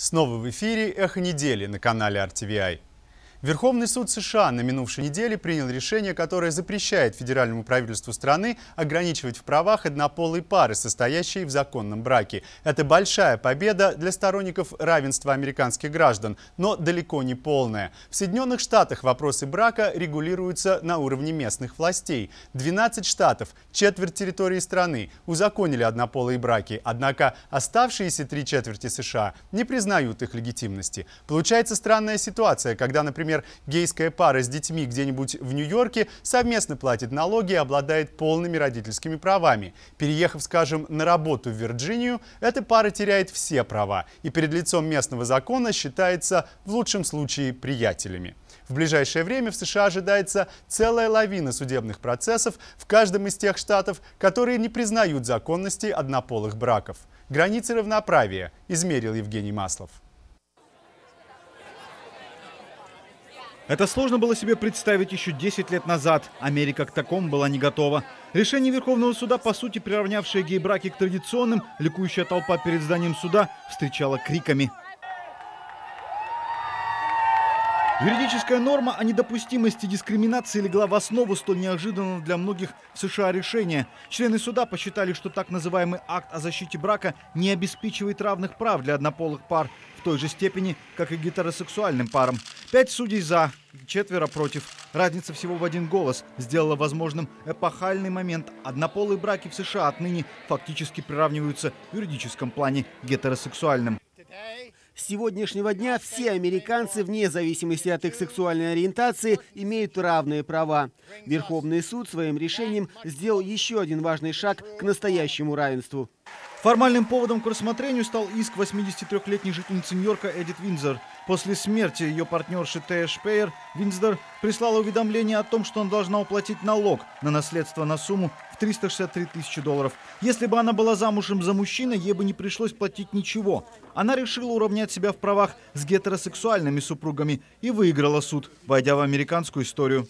Снова в эфире «Эхо недели» на канале RTVI. Верховный суд США на минувшей неделе принял решение, которое запрещает федеральному правительству страны ограничивать в правах однополые пары, состоящие в законном браке. Это большая победа для сторонников равенства американских граждан, но далеко не полная. В Соединенных Штатах вопросы брака регулируются на уровне местных властей. 12 штатов, четверть территории страны, узаконили однополые браки, однако оставшиеся три четверти США не признают их легитимности. Получается странная ситуация, когда, например, гейская пара с детьми где-нибудь в Нью-Йорке совместно платит налоги и обладает полными родительскими правами. Переехав, скажем, на работу в Вирджинию, эта пара теряет все права и перед лицом местного закона считается в лучшем случае приятелями. В ближайшее время в США ожидается целая лавина судебных процессов в каждом из тех штатов, которые не признают законности однополых браков. Границы равноправия измерил Евгений Маслов. Это сложно было себе представить еще 10 лет назад. Америка к такому была не готова. Решение Верховного суда, по сути приравнявшее гей-браки к традиционным, ликующая толпа перед зданием суда встречала криками. Юридическая норма о недопустимости дискриминации легла в основу столь неожиданного для многих в США решения. Члены суда посчитали, что так называемый акт о защите брака не обеспечивает равных прав для однополых пар в той же степени, как и гетеросексуальным парам. 5 судей за, 4 против. Разница всего в 1 голос сделала возможным эпохальный момент. Однополые браки в США отныне фактически приравниваются в юридическом плане к гетеросексуальным. С сегодняшнего дня все американцы, вне зависимости от их сексуальной ориентации, имеют равные права. Верховный суд своим решением сделал еще один важный шаг к настоящему равенству. Формальным поводом к рассмотрению стал иск 83-летней жительницы Нью-Йорка Эдит Виндзор. После смерти ее партнерши Теа Шпейер Виндзор прислала уведомление о том, что она должна уплатить налог на наследство на сумму в 363 тысячи долларов. Если бы она была замужем за мужчиной, ей бы не пришлось платить ничего. Она решила уравнять себя в правах с гетеросексуальными супругами и выиграла суд, войдя в американскую историю.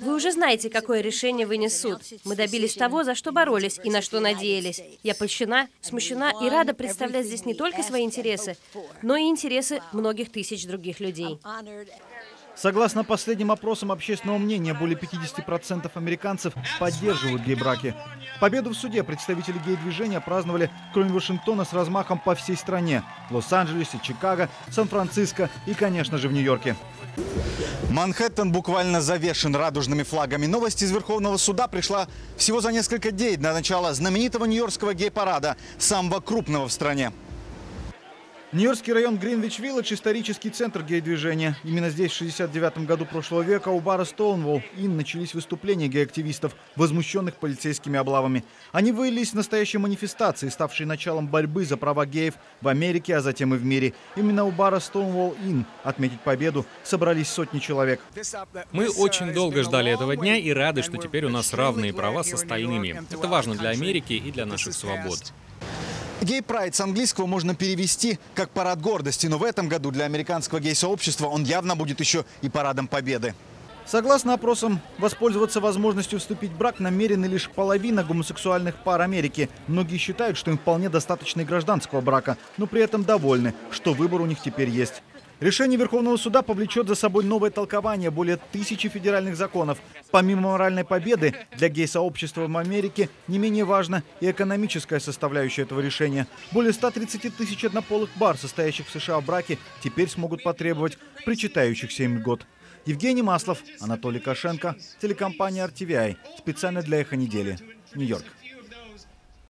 Вы уже знаете, какое решение вынес суд. Мы добились того, за что боролись и на что надеялись. Я польщена, смущена и рада представлять здесь не только свои интересы, но и интересы многих тысяч других людей. Согласно последним опросам общественного мнения, более 50% американцев поддерживают гей-браки. Победу в суде представители гей-движения праздновали, кроме Вашингтона, с размахом по всей стране. В Лос-Анджелесе, Чикаго, Сан-Франциско и, конечно же, в Нью-Йорке. Манхэттен буквально завешен радужными флагами. Новость из Верховного суда пришла всего за несколько дней до начала знаменитого нью-йоркского гей-парада, самого крупного в стране. Нью-Йоркский район Гринвич-Вилладж – исторический центр гей-движения. Именно здесь в 69 году прошлого века у бара Стоунволл-Инн начались выступления гей-активистов, возмущенных полицейскими облавами. Они вылились в настоящей манифестации, ставшей началом борьбы за права геев в Америке, а затем и в мире. Именно у бара Стоунволл-Инн отметить победу собрались сотни человек. Мы очень долго ждали этого дня и рады, что теперь у нас равные права с остальными. Это важно для Америки и для наших свобод. Гей-прайд с английского можно перевести как парад гордости, но в этом году для американского гей-сообщества он явно будет еще и парадом победы. Согласно опросам, воспользоваться возможностью вступить в брак намерены лишь половина гомосексуальных пар Америки. Многие считают, что им вполне достаточно и гражданского брака, но при этом довольны, что выбор у них теперь есть. Решение Верховного суда повлечет за собой новое толкование более 1000 федеральных законов. Помимо моральной победы, для гей-сообщества в Америке не менее важна и экономическая составляющая этого решения. Более 130 тысяч однополых пар, состоящих в США в браке, теперь смогут потребовать причитающихся им льгот. Евгений Маслов, Анатолий Кошенко, телекомпания RTVI. Специально для «Эхо недели». Нью-Йорк.